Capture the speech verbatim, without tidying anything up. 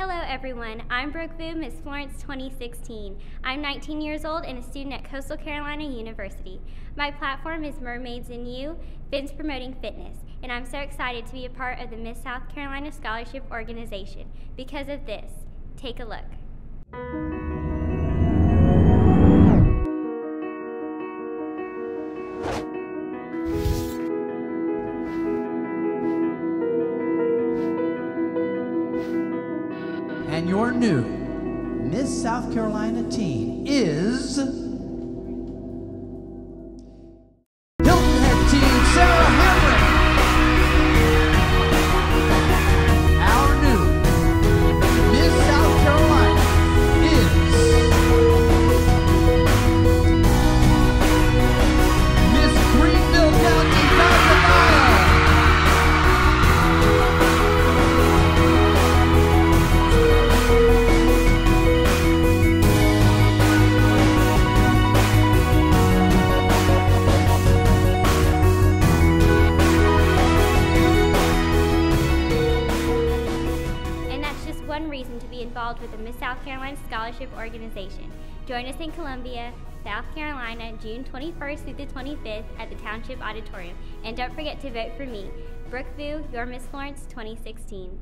Hello everyone, I'm Brooke Vu, Miss Florence twenty sixteen. I'm nineteen years old and a student at Coastal Carolina University. My platform is Mermaids in You, Fins Promoting Fitness, and I'm so excited to be a part of the Miss South Carolina Scholarship Organization. Because of this, take a look. And your new Miss South Carolina team is Hilton Head Team Sarah Henry. Our new Miss South Carolina is Miss Greenville County Pasadena. Reason to be involved with the Miss South Carolina Scholarship Organization. Join us in Columbia, South Carolina, June twenty-first through the twenty-fifth at the Township Auditorium. And don't forget to vote for me, Brooke Vu, your Miss Florence twenty sixteen.